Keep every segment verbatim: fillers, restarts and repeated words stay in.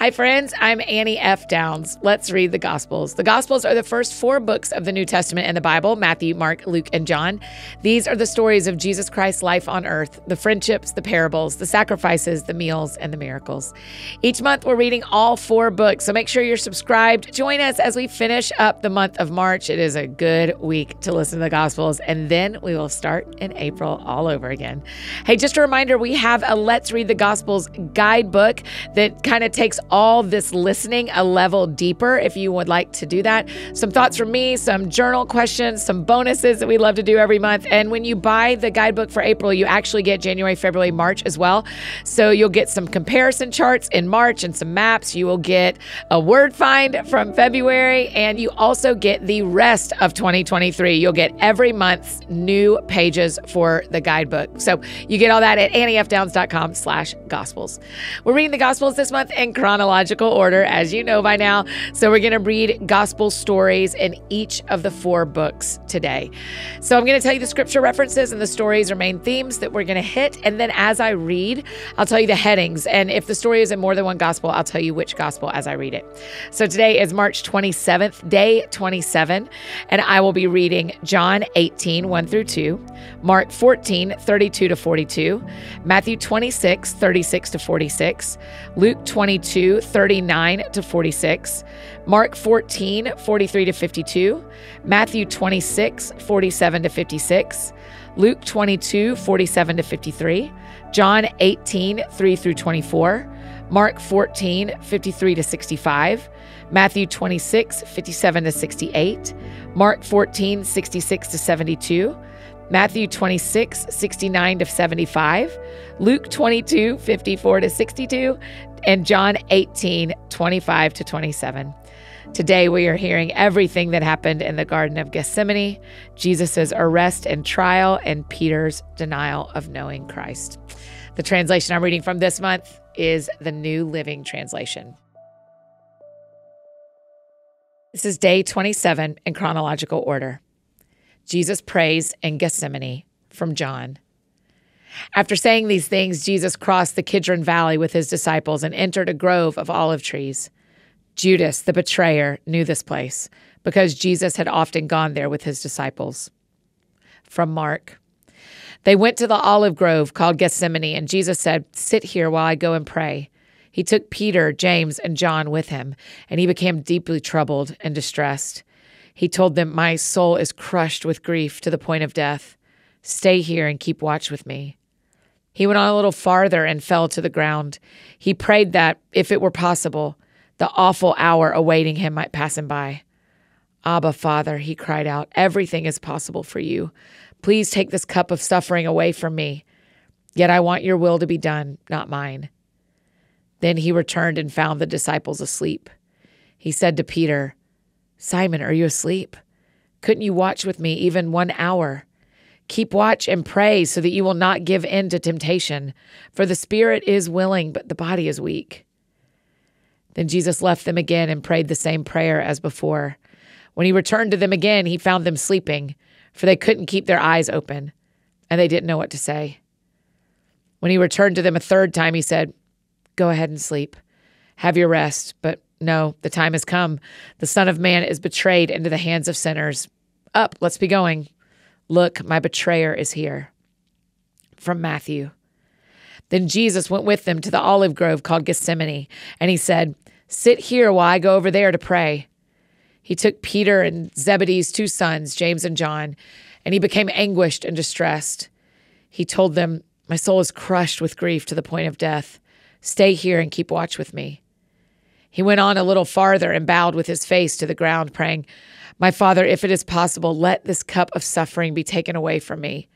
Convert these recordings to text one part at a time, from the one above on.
Hi, friends. I'm Annie F. Downs. Let's read the Gospels. The Gospels are the first four books of the New Testament in the Bible, Matthew, Mark, Luke, and John. These are the stories of Jesus Christ's life on earth, the friendships, the parables, the sacrifices, the meals, and the miracles. Each month, we're reading all four books, so make sure you're subscribed. Join us as we finish up the month of March. It is a good week to listen to the Gospels, and then we will start in April all over again. Hey, just a reminder, we have a Let's Read the Gospels guidebook that kind of takes all this listening a level deeper if you would like to do that. Some thoughts from me, some journal questions, some bonuses that we love to do every month. And when you buy the guidebook for April, you actually get January, February, March as well. So you'll get some comparison charts in March and some maps. You will get a word find from February, and you also get the rest of twenty twenty-three. You'll get every month's new pages for the guidebook. So you get all that at annie f downs dot com slash gospels. We're reading the Gospels this month in chronology. chronological order, as you know by now. So we're going to read gospel stories in each of the four books today. So I'm going to tell you the scripture references and the stories or main themes that we're going to hit. And then as I read, I'll tell you the headings. And if the story is in more than one gospel, I'll tell you which gospel as I read it. So today is March twenty-seventh, day twenty-seven. And I will be reading John eighteen, one through two, Mark fourteen, thirty-two to forty-two, Matthew twenty-six, thirty-six to forty-six, Luke twenty-two, thirty-nine to forty-six, Mark fourteen, forty-three to fifty-two, Matthew twenty-six, forty-seven to fifty-six, Luke twenty-two, forty-seven to fifty-three, John eighteen, three through twenty-four, Mark fourteen, fifty-three to sixty-five, Matthew twenty-six, fifty-seven to sixty-eight, Mark fourteen, sixty-six to seventy-two, Matthew twenty-six, sixty-nine to seventy-five, Luke twenty-two, fifty-four to sixty-two, and John eighteen, twenty-five to twenty-seven. Today we are hearing everything that happened in the Garden of Gethsemane, Jesus' arrest and trial, and Peter's denial of knowing Christ. The translation I'm reading from this month is the New Living Translation. This is day twenty-seven in chronological order. Jesus prays in Gethsemane, from John. After saying these things, Jesus crossed the Kidron Valley with his disciples and entered a grove of olive trees. Judas, the betrayer, knew this place because Jesus had often gone there with his disciples. From Mark, they went to the olive grove called Gethsemane, and Jesus said, "Sit here while I go and pray." He took Peter, James, and John with him, and he became deeply troubled and distressed. He told them, "My soul is crushed with grief to the point of death. Stay here and keep watch with me." He went on a little farther and fell to the ground. He prayed that, if it were possible, the awful hour awaiting him might pass him by. "Abba, Father," he cried out, "everything is possible for you. Please take this cup of suffering away from me. Yet I want your will to be done, not mine." Then he returned and found the disciples asleep. He said to Peter, "Simon, are you asleep? Couldn't you watch with me even one hour? Keep watch and pray so that you will not give in to temptation, for the spirit is willing, but the body is weak." Then Jesus left them again and prayed the same prayer as before. When he returned to them again, he found them sleeping, for they couldn't keep their eyes open, and they didn't know what to say. When he returned to them a third time, he said, "Go ahead and sleep. Have your rest, but no, the time has come. The Son of Man is betrayed into the hands of sinners. Up, let's be going. Look, my betrayer is here." From Matthew. Then Jesus went with them to the olive grove called Gethsemane, and he said, "Sit here while I go over there to pray." He took Peter and Zebedee's two sons, James and John, and he became anguished and distressed. He told them, "My soul is crushed with grief to the point of death. Stay here and keep watch with me." He went on a little farther and bowed with his face to the ground, praying, "My Father, if it is possible, let this cup of suffering be taken away from me.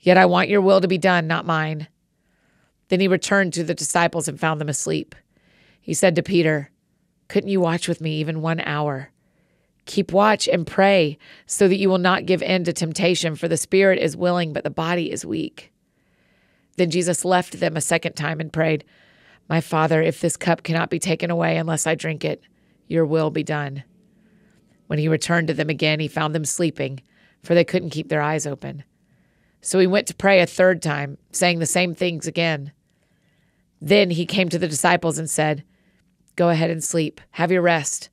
Yet I want your will to be done, not mine." Then he returned to the disciples and found them asleep. He said to Peter, "Couldn't you watch with me even one hour? Keep watch and pray so that you will not give in to temptation, for the spirit is willing, but the body is weak." Then Jesus left them a second time and prayed, "My Father, if this cup cannot be taken away unless I drink it, your will be done." When he returned to them again, he found them sleeping, for they couldn't keep their eyes open. So he went to pray a third time, saying the same things again. Then he came to the disciples and said, Go ahead and sleep. Have your rest.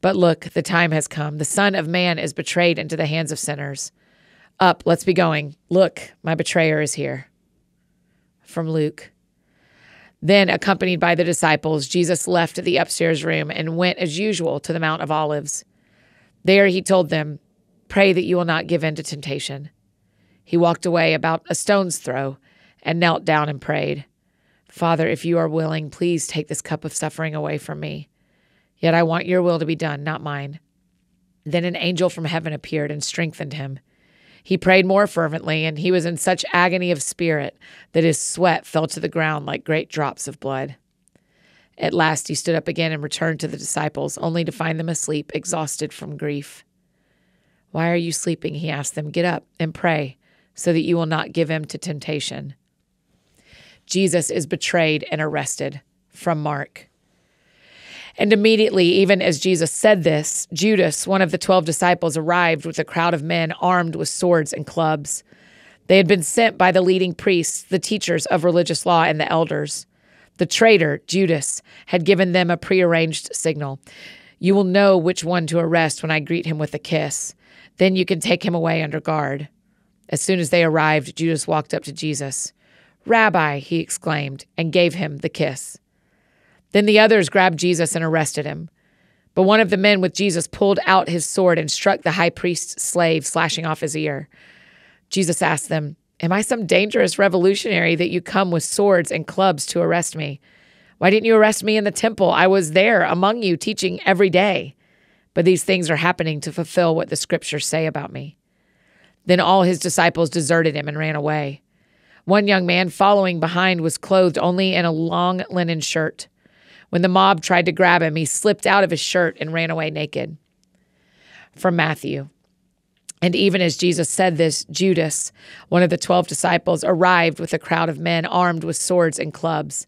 But look, the time has come. The Son of Man is betrayed into the hands of sinners. Up, let's be going. Look, my betrayer is here. From Luke. Then, accompanied by the disciples, Jesus left the upstairs room and went as usual to the Mount of Olives. There he told them, "Pray that you will not give in to temptation." He walked away about a stone's throw and knelt down and prayed, "Father, if you are willing, please take this cup of suffering away from me. Yet I want your will to be done, not mine." Then an angel from heaven appeared and strengthened him. He prayed more fervently, and he was in such agony of spirit that his sweat fell to the ground like great drops of blood. At last he stood up again and returned to the disciples, only to find them asleep, exhausted from grief. "Why are you sleeping?" he asked them. "Get up and pray, so that you will not give in to temptation." Jesus is betrayed and arrested. From Mark. And immediately, even as Jesus said this, Judas, one of the twelve disciples, arrived with a crowd of men armed with swords and clubs. They had been sent by the leading priests, the teachers of religious law, and the elders. The traitor, Judas, had given them a prearranged signal. "You will know which one to arrest when I greet him with a kiss. Then you can take him away under guard." As soon as they arrived, Judas walked up to Jesus. "Rabbi," he exclaimed, and gave him the kiss. Then the others grabbed Jesus and arrested him. But one of the men with Jesus pulled out his sword and struck the high priest's slave, slashing off his ear. Jesus asked them, "Am I some dangerous revolutionary that you come with swords and clubs to arrest me? Why didn't you arrest me in the temple? I was there among you teaching every day. But these things are happening to fulfill what the scriptures say about me." Then all his disciples deserted him and ran away. One young man following behind was clothed only in a long linen shirt. When the mob tried to grab him, he slipped out of his shirt and ran away naked. From Matthew. And even as Jesus said this, Judas, one of the twelve disciples, arrived with a crowd of men armed with swords and clubs.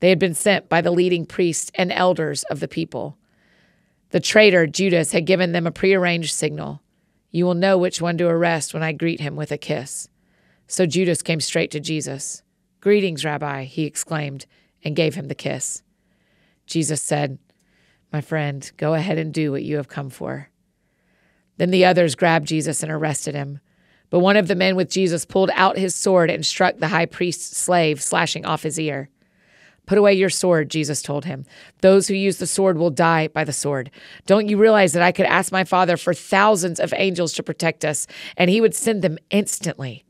They had been sent by the leading priests and elders of the people. The traitor, Judas, had given them a prearranged signal. "You will know which one to arrest when I greet him with a kiss." So Judas came straight to Jesus. "Greetings, Rabbi," he exclaimed, and gave him the kiss. Jesus said, "My friend, go ahead and do what you have come for." Then the others grabbed Jesus and arrested him. But one of the men with Jesus pulled out his sword and struck the high priest's slave, slashing off his ear. "Put away your sword," Jesus told him. "Those who use the sword will die by the sword. Don't you realize that I could ask my Father for thousands of angels to protect us, and he would send them instantly?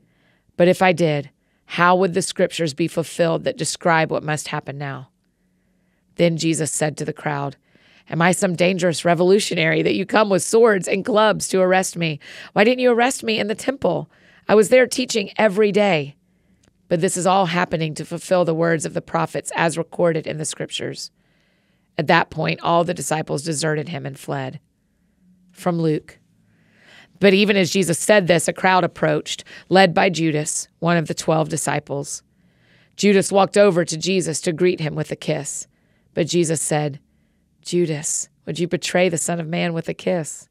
But if I did, how would the scriptures be fulfilled that describe what must happen now?" Then Jesus said to the crowd, "Am I some dangerous revolutionary that you come with swords and clubs to arrest me? Why didn't you arrest me in the temple? I was there teaching every day." But this is all happening to fulfill the words of the prophets as recorded in the scriptures. At that point, all the disciples deserted him and fled. From Luke. But even as Jesus said this, a crowd approached, led by Judas, one of the twelve disciples. Judas walked over to Jesus to greet him with a kiss. But Jesus said, "Judas, would you betray the Son of Man with a kiss?"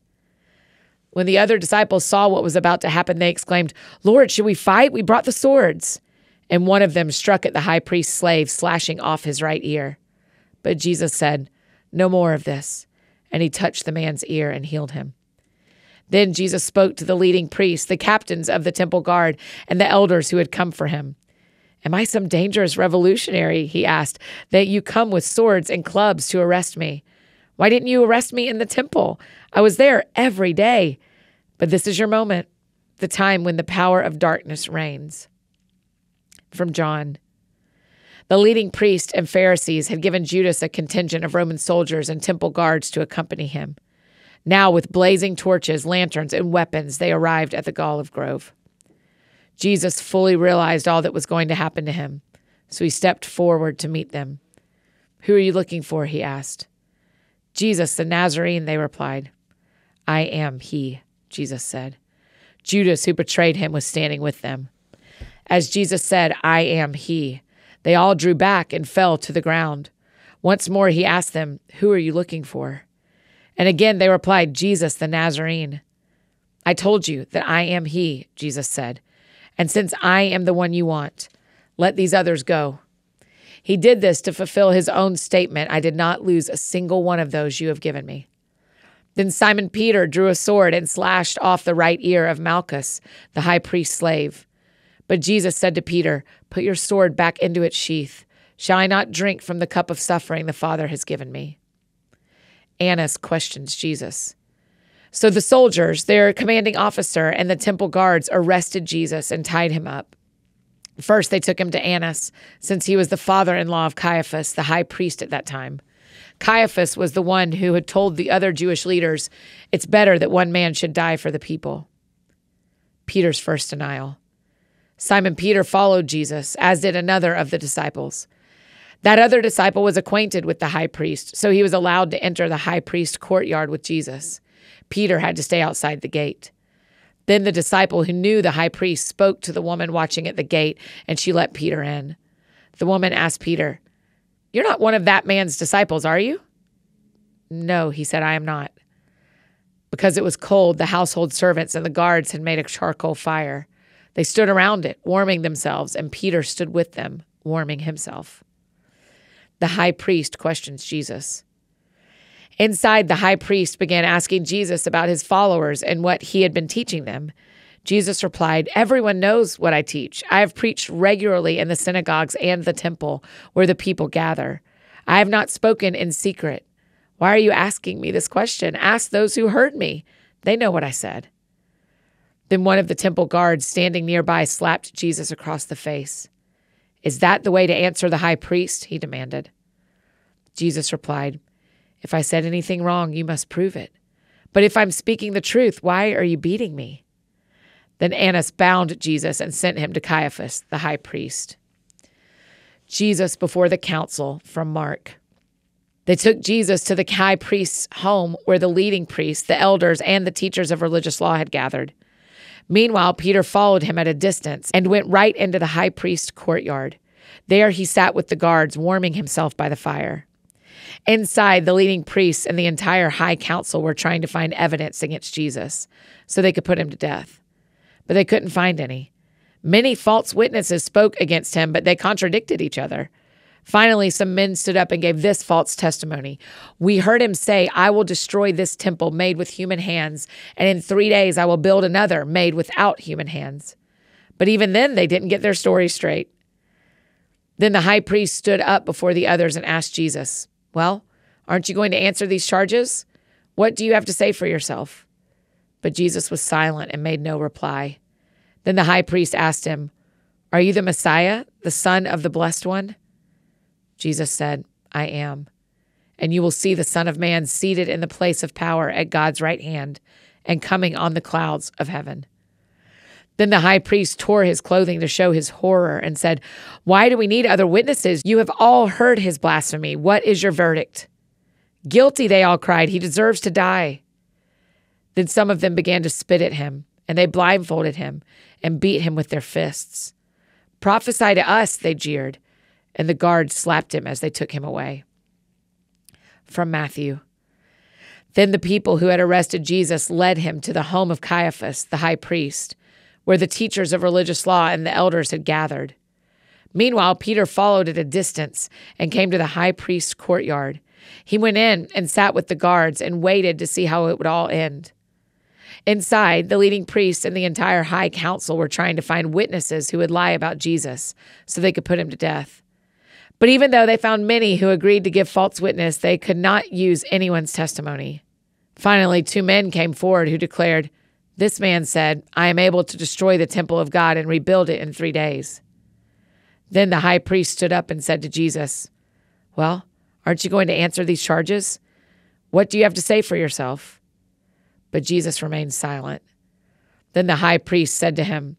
When the other disciples saw what was about to happen, they exclaimed, "Lord, should we fight? We brought the swords." And one of them struck at the high priest's slave, slashing off his right ear. But Jesus said, "No more of this." And he touched the man's ear and healed him. Then Jesus spoke to the leading priests, the captains of the temple guard, and the elders who had come for him. "Am I some dangerous revolutionary," he asked, "that you come with swords and clubs to arrest me? Why didn't you arrest me in the temple? I was there every day. But this is your moment, the time when the power of darkness reigns." From John. The leading priests and Pharisees had given Judas a contingent of Roman soldiers and temple guards to accompany him. Now, with blazing torches, lanterns, and weapons, they arrived at the olive grove. Jesus fully realized all that was going to happen to him, so he stepped forward to meet them. "Who are you looking for?" he asked. "Jesus, the Nazarene," they replied. "I am he," Jesus said. Judas, who betrayed him, was standing with them. As Jesus said, "I am he," they all drew back and fell to the ground. Once more he asked them, "Who are you looking for?" And again they replied, "Jesus, the Nazarene." "I told you that I am he," Jesus said. "And since I am the one you want, let these others go." He did this to fulfill his own statement, "I did not lose a single one of those you have given me." Then Simon Peter drew a sword and slashed off the right ear of Malchus, the high priest's slave. But Jesus said to Peter, "Put your sword back into its sheath. Shall I not drink from the cup of suffering the Father has given me?" Annas questions Jesus. So the soldiers, their commanding officer, and the temple guards arrested Jesus and tied him up. First, they took him to Annas, since he was the father-in-law of Caiaphas, the high priest at that time. Caiaphas was the one who had told the other Jewish leaders, "It's better that one man should die for the people." Peter's first denial. Simon Peter followed Jesus, as did another of the disciples. That other disciple was acquainted with the high priest, so he was allowed to enter the high priest's courtyard with Jesus. Peter had to stay outside the gate. Then the disciple who knew the high priest spoke to the woman watching at the gate, and she let Peter in. The woman asked Peter, "You're not one of that man's disciples, are you?" "No," he said, "I am not." Because it was cold, the household servants and the guards had made a charcoal fire. They stood around it, warming themselves, and Peter stood with them, warming himself. The high priest questions Jesus. Inside, the high priest began asking Jesus about his followers and what he had been teaching them. Jesus replied, "Everyone knows what I teach. I have preached regularly in the synagogues and the temple where the people gather. I have not spoken in secret. Why are you asking me this question? Ask those who heard me. They know what I said." Then one of the temple guards standing nearby slapped Jesus across the face. "Is that the way to answer the high priest?" he demanded. Jesus replied, "If I said anything wrong, you must prove it. But if I'm speaking the truth, why are you beating me?" Then Annas bound Jesus and sent him to Caiaphas, the high priest. Jesus before the council, from Mark. They took Jesus to the high priest's home where the leading priests, the elders, and the teachers of religious law had gathered. Meanwhile, Peter followed him at a distance and went right into the high priest's courtyard. There he sat with the guards, warming himself by the fire. Inside, the leading priests and the entire high council were trying to find evidence against Jesus so they could put him to death. But they couldn't find any. Many false witnesses spoke against him, but they contradicted each other. Finally, some men stood up and gave this false testimony. "We heard him say, 'I will destroy this temple made with human hands, and in three days I will build another made without human hands.'" But even then, they didn't get their story straight. Then the high priest stood up before the others and asked Jesus, "Well, aren't you going to answer these charges? What do you have to say for yourself?" But Jesus was silent and made no reply. Then the high priest asked him, "Are you the Messiah, the Son of the Blessed One?" Jesus said, "I am. And you will see the Son of Man seated in the place of power at God's right hand and coming on the clouds of heaven." Then the high priest tore his clothing to show his horror and said, "Why do we need other witnesses? You have all heard his blasphemy. What is your verdict?" "Guilty," they all cried. "He deserves to die." Then some of them began to spit at him, and they blindfolded him and beat him with their fists. "Prophesy to us," they jeered, and the guards slapped him as they took him away. From Matthew. Then the people who had arrested Jesus led him to the home of Caiaphas, the high priest, where the teachers of religious law and the elders had gathered. Meanwhile, Peter followed at a distance and came to the high priest's courtyard. He went in and sat with the guards and waited to see how it would all end. Inside, the leading priests and the entire high council were trying to find witnesses who would lie about Jesus so they could put him to death. But even though they found many who agreed to give false witness, they could not use anyone's testimony. Finally, two men came forward who declared, "This man said, 'I am able to destroy the temple of God and rebuild it in three days.'" Then the high priest stood up and said to Jesus, "Well, aren't you going to answer these charges? What do you have to say for yourself?" But Jesus remained silent. Then the high priest said to him,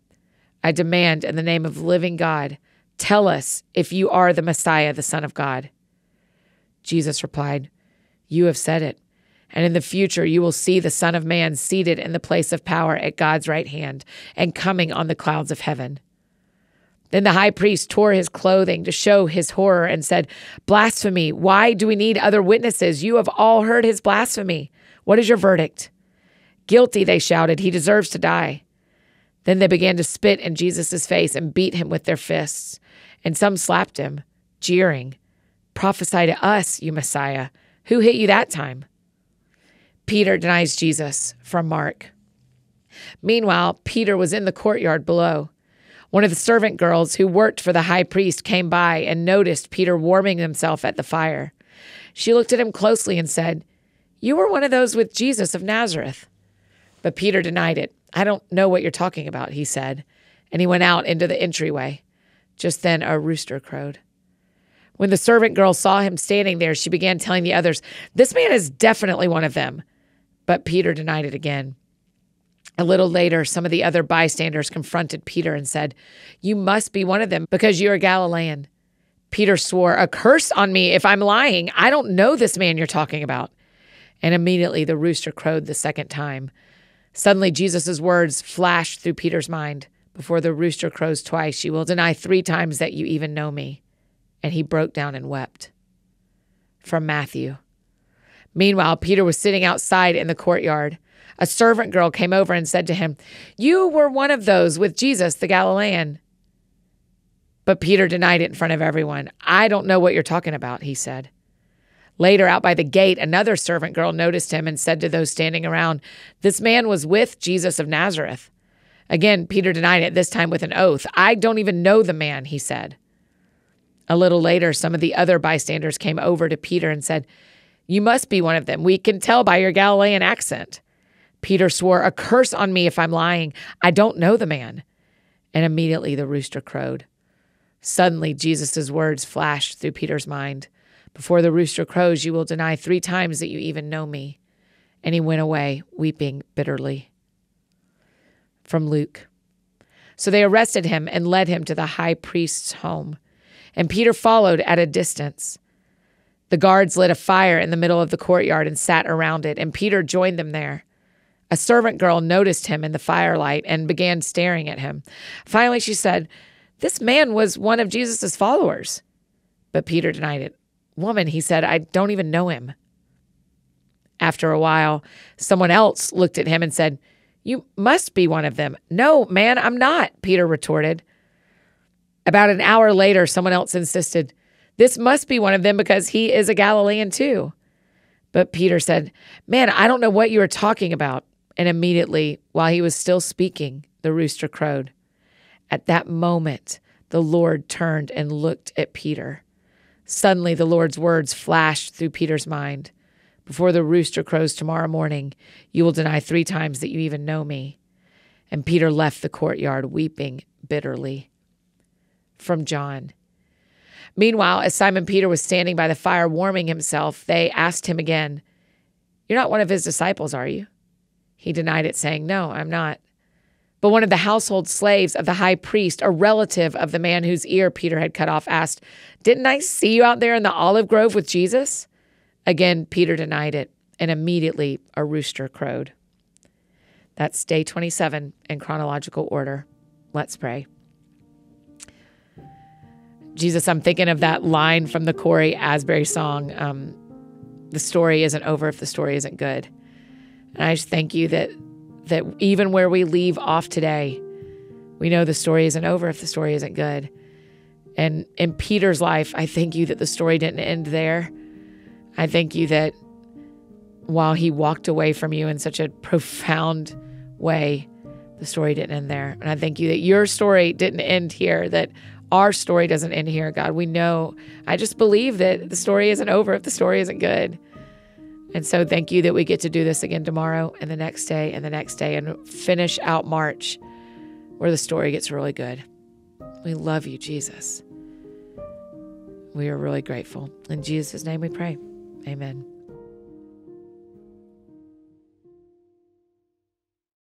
"I demand in the name of living God, tell us if you are the Messiah, the Son of God." Jesus replied, "You have said it. And in the future, you will see the Son of Man seated in the place of power at God's right hand and coming on the clouds of heaven." Then the high priest tore his clothing to show his horror and said, "Blasphemy! Why do we need other witnesses? You have all heard his blasphemy. What is your verdict?" "Guilty," they shouted. "He deserves to die." Then they began to spit in Jesus' face and beat him with their fists. And some slapped him, jeering, "Prophesy to us, you Messiah. Who hit you that time?" Peter denies Jesus, from Mark. Meanwhile, Peter was in the courtyard below. One of the servant girls who worked for the high priest came by and noticed Peter warming himself at the fire. She looked at him closely and said, "You were one of those with Jesus of Nazareth." But Peter denied it. "I don't know what you're talking about," he said, and he went out into the entryway. Just then a rooster crowed. When the servant girl saw him standing there, she began telling the others, "This man is definitely one of them." But Peter denied it again. A little later, some of the other bystanders confronted Peter and said, "You must be one of them because you are Galilean." Peter swore, "A curse on me if I'm lying. I don't know this man you're talking about." And immediately the rooster crowed the second time. Suddenly Jesus' words flashed through Peter's mind. "Before the rooster crows twice, you will deny three times that you even know me." And he broke down and wept. From Matthew. Meanwhile, Peter was sitting outside in the courtyard. A servant girl came over and said to him, "You were one of those with Jesus the Galilean." But Peter denied it in front of everyone. "I don't know what you're talking about," he said. Later, out by the gate, another servant girl noticed him and said to those standing around, "This man was with Jesus of Nazareth." Again, Peter denied it, this time with an oath. "I don't even know the man," he said. A little later, some of the other bystanders came over to Peter and said, "You must be one of them. We can tell by your Galilean accent." Peter swore, "A curse on me if I'm lying. I don't know the man." And immediately the rooster crowed. Suddenly Jesus' words flashed through Peter's mind. "Before the rooster crows, you will deny three times that you even know me." And he went away, weeping bitterly. From Luke. So they arrested him and led him to the high priest's home. And Peter followed at a distance. The guards lit a fire in the middle of the courtyard and sat around it, and Peter joined them there. A servant girl noticed him in the firelight and began staring at him. Finally, she said, "This man was one of Jesus' followers." But Peter denied it. "Woman," he said, "I don't even know him." After a while, someone else looked at him and said, "You must be one of them." "No, man, I'm not," Peter retorted. About an hour later, someone else insisted, "This must be one of them because he is a Galilean too." But Peter said, "Man, I don't know what you are talking about." And immediately, while he was still speaking, the rooster crowed. At that moment, the Lord turned and looked at Peter. Suddenly, the Lord's words flashed through Peter's mind. "Before the rooster crows tomorrow morning, you will deny three times that you even know me." And Peter left the courtyard, weeping bitterly. From John. Meanwhile, as Simon Peter was standing by the fire warming himself, they asked him again, "You're not one of his disciples, are you?" He denied it, saying, "No, I'm not." But one of the household slaves of the high priest, a relative of the man whose ear Peter had cut off, asked, "Didn't I see you out there in the olive grove with Jesus?" Again, Peter denied it, and immediately a rooster crowed. That's day twenty-seven in chronological order. Let's pray. Jesus, I'm thinking of that line from the Cory Asbury song, um, "The story isn't over if the story isn't good." And I just thank you that that even where we leave off today, we know the story isn't over if the story isn't good. And in Peter's life, I thank you that the story didn't end there. I thank you that while he walked away from you in such a profound way, the story didn't end there. And I thank you that your story didn't end here, that our story doesn't end here, God. We know, I just believe that the story isn't over if the story isn't good. And so thank you that we get to do this again tomorrow and the next day and the next day and finish out March where the story gets really good. We love you, Jesus. We are really grateful. In Jesus' name we pray. Amen.